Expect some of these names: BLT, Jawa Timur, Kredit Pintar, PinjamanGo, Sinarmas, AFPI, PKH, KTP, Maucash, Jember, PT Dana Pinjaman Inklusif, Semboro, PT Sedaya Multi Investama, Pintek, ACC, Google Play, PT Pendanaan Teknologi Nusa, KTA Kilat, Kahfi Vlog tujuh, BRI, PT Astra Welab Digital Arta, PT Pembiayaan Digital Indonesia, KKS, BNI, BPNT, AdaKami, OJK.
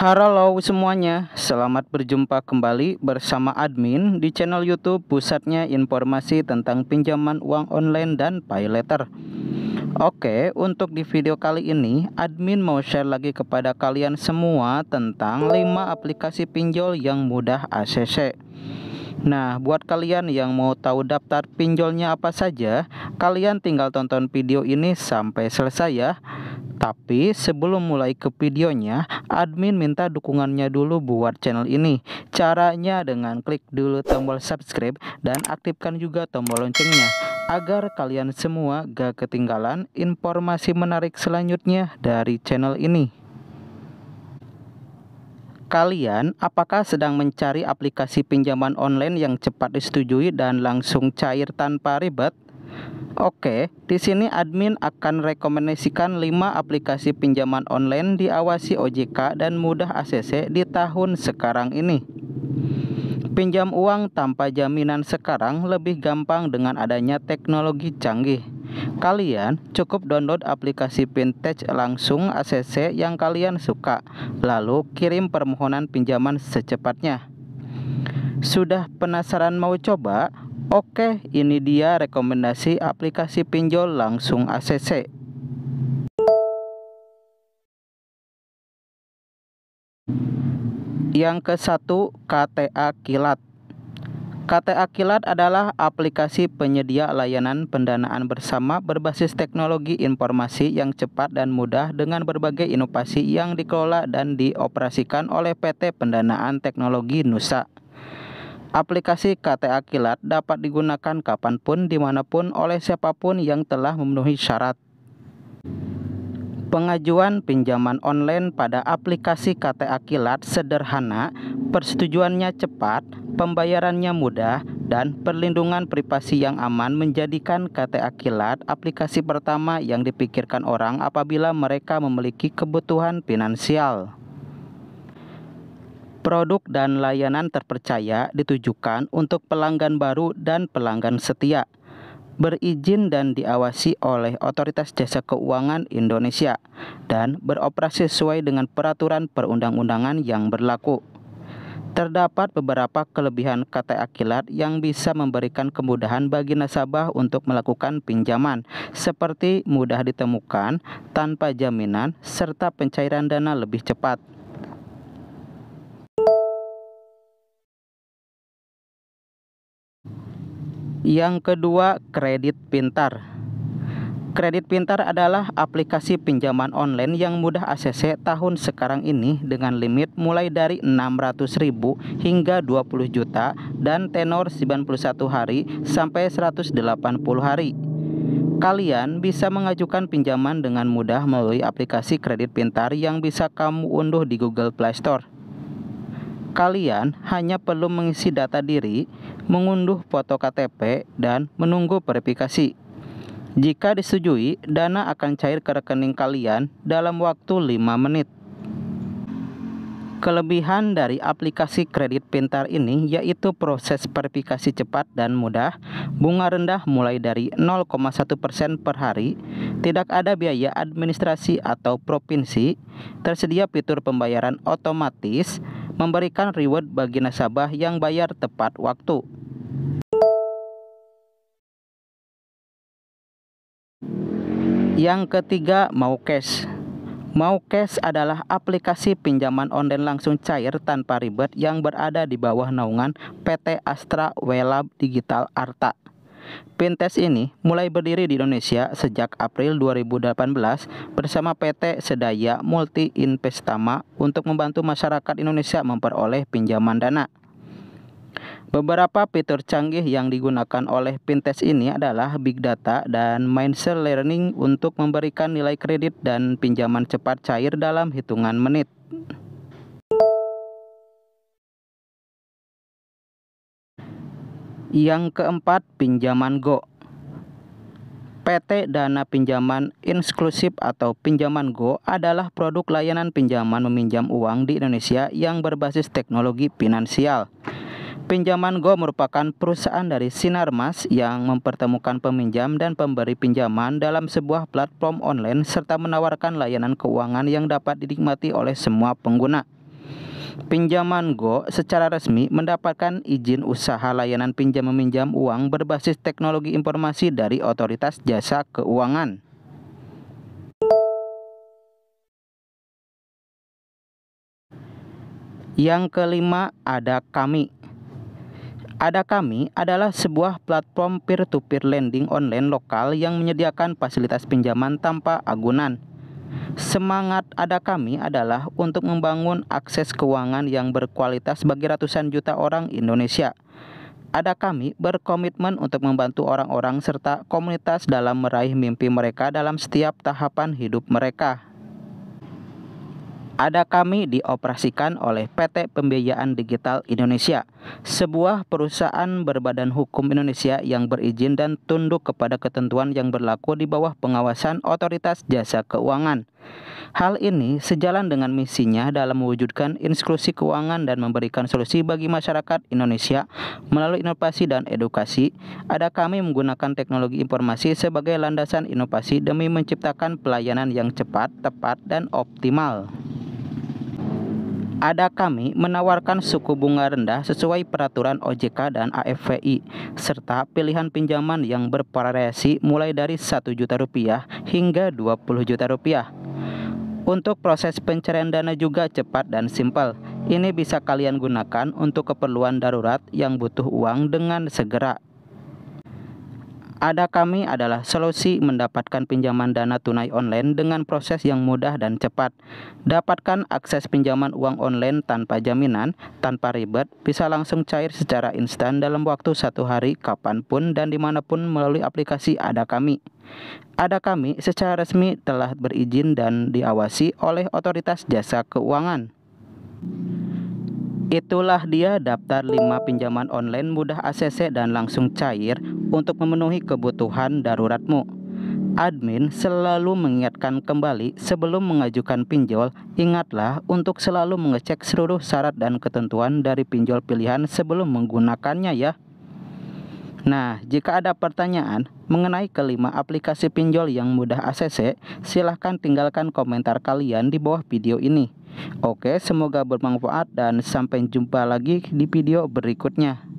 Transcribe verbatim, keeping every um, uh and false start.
Halo semuanya, selamat berjumpa kembali bersama admin di channel YouTube pusatnya informasi tentang pinjaman uang online dan pay letter. Oke, untuk di video kali ini admin mau share lagi kepada kalian semua tentang lima aplikasi pinjol yang mudah A C C. Nah, buat kalian yang mau tahu daftar pinjolnya apa saja, kalian tinggal tonton video ini sampai selesai ya. Tapi sebelum mulai ke videonya, admin minta dukungannya dulu buat channel ini. Caranya dengan klik dulu tombol subscribe dan aktifkan juga tombol loncengnya, agar kalian semua gak ketinggalan informasi menarik selanjutnya dari channel ini. Kalian apakah sedang mencari aplikasi pinjaman online yang cepat disetujui dan langsung cair tanpa ribet? Oke, di sini admin akan rekomendasikan lima aplikasi pinjaman online diawasi O J K dan mudah A C C di tahun sekarang ini. Pinjam uang tanpa jaminan sekarang lebih gampang dengan adanya teknologi canggih. Kalian cukup download aplikasi Pintek langsung A C C yang kalian suka, lalu kirim permohonan pinjaman secepatnya. Sudah penasaran mau coba? Oke, ini dia rekomendasi aplikasi pinjol langsung A C C. Yang ke satu, K T A Kilat. K T A Kilat adalah aplikasi penyedia layanan pendanaan bersama berbasis teknologi informasi yang cepat dan mudah dengan berbagai inovasi yang dikelola dan dioperasikan oleh P T Pendanaan Teknologi Nusa. Aplikasi K T A Kilat dapat digunakan kapanpun, dimanapun, oleh siapapun yang telah memenuhi syarat. Pengajuan pinjaman online pada aplikasi K T A Kilat sederhana, persetujuannya cepat, pembayarannya mudah, dan perlindungan privasi yang aman menjadikan K T A Kilat aplikasi pertama yang dipikirkan orang apabila mereka memiliki kebutuhan finansial. Produk dan layanan terpercaya ditujukan untuk pelanggan baru dan pelanggan setia, berizin dan diawasi oleh Otoritas Jasa Keuangan Indonesia, dan beroperasi sesuai dengan peraturan perundang-undangan yang berlaku. Terdapat beberapa kelebihan K T A Kilat yang bisa memberikan kemudahan bagi nasabah untuk melakukan pinjaman, seperti mudah ditemukan, tanpa jaminan, serta pencairan dana lebih cepat. Yang kedua, Kredit Pintar. Kredit Pintar adalah aplikasi pinjaman online yang mudah A C C tahun sekarang ini dengan limit mulai dari enam ratus ribu hingga dua puluh juta dan tenor sembilan puluh satu hari sampai seratus delapan puluh hari. Kalian bisa mengajukan pinjaman dengan mudah melalui aplikasi Kredit Pintar yang bisa kamu unduh di Google Play Store. Kalian hanya perlu mengisi data diri, mengunduh foto K T P, dan menunggu verifikasi. Jika disetujui, dana akan cair ke rekening kalian dalam waktu lima menit. Kelebihan dari aplikasi Kredit Pintar ini yaitu proses verifikasi cepat dan mudah, bunga rendah mulai dari nol koma satu persen per hari, tidak ada biaya administrasi atau provinsi, tersedia fitur pembayaran otomatis, memberikan reward bagi nasabah yang bayar tepat waktu. Yang ketiga, Maucash. Maucash adalah aplikasi pinjaman online langsung cair tanpa ribet yang berada di bawah naungan P T Astra Welab Digital Arta. Pintek ini mulai berdiri di Indonesia sejak April dua ribu delapan belas bersama P T Sedaya Multi Investama untuk membantu masyarakat Indonesia memperoleh pinjaman dana. Beberapa fitur canggih yang digunakan oleh Pintek ini adalah big data dan machine learning untuk memberikan nilai kredit dan pinjaman cepat cair dalam hitungan menit. Yang keempat, PinjamanGo. P T Dana Pinjaman Inklusif atau PinjamanGo adalah produk layanan pinjaman meminjam uang di Indonesia yang berbasis teknologi finansial. PinjamanGo merupakan perusahaan dari Sinarmas yang mempertemukan peminjam dan pemberi pinjaman dalam sebuah platform online serta menawarkan layanan keuangan yang dapat dinikmati oleh semua pengguna. PinjamanGo secara resmi mendapatkan izin usaha layanan pinjam meminjam uang berbasis teknologi informasi dari Otoritas Jasa Keuangan. Yang kelima, AdaKami. AdaKami adalah sebuah platform peer-to-peer lending online lokal yang menyediakan fasilitas pinjaman tanpa agunan. Semangat AdaKami adalah untuk membangun akses keuangan yang berkualitas bagi ratusan juta orang Indonesia. AdaKami berkomitmen untuk membantu orang-orang serta komunitas dalam meraih mimpi mereka dalam setiap tahapan hidup mereka. AdaKami dioperasikan oleh P T Pembiayaan Digital Indonesia, sebuah perusahaan berbadan hukum Indonesia yang berizin dan tunduk kepada ketentuan yang berlaku di bawah pengawasan Otoritas Jasa Keuangan. Hal ini sejalan dengan misinya dalam mewujudkan inklusi keuangan dan memberikan solusi bagi masyarakat Indonesia melalui inovasi dan edukasi. AdaKami menggunakan teknologi informasi sebagai landasan inovasi demi menciptakan pelayanan yang cepat, tepat, dan optimal. AdaKami menawarkan suku bunga rendah sesuai peraturan O J K dan A F P I, serta pilihan pinjaman yang bervariasi mulai dari satu juta rupiah hingga dua puluh juta rupiah. Untuk proses pencairan dana juga cepat dan simpel. Ini bisa kalian gunakan untuk keperluan darurat yang butuh uang dengan segera. AdaKami adalah solusi mendapatkan pinjaman dana tunai online dengan proses yang mudah dan cepat. Dapatkan akses pinjaman uang online tanpa jaminan, tanpa ribet, bisa langsung cair secara instan dalam waktu satu hari kapanpun dan dimanapun melalui aplikasi AdaKami. AdaKami secara resmi telah berizin dan diawasi oleh Otoritas Jasa Keuangan. Itulah dia daftar lima pinjaman online mudah A C C dan langsung cair untuk memenuhi kebutuhan daruratmu. Admin selalu mengingatkan kembali sebelum mengajukan pinjol, ingatlah untuk selalu mengecek seluruh syarat dan ketentuan dari pinjol pilihan sebelum menggunakannya ya. Nah, jika ada pertanyaan mengenai kelima aplikasi pinjol yang mudah A C C, silahkan tinggalkan komentar kalian di bawah video ini. Oke, semoga bermanfaat dan sampai jumpa lagi di video berikutnya.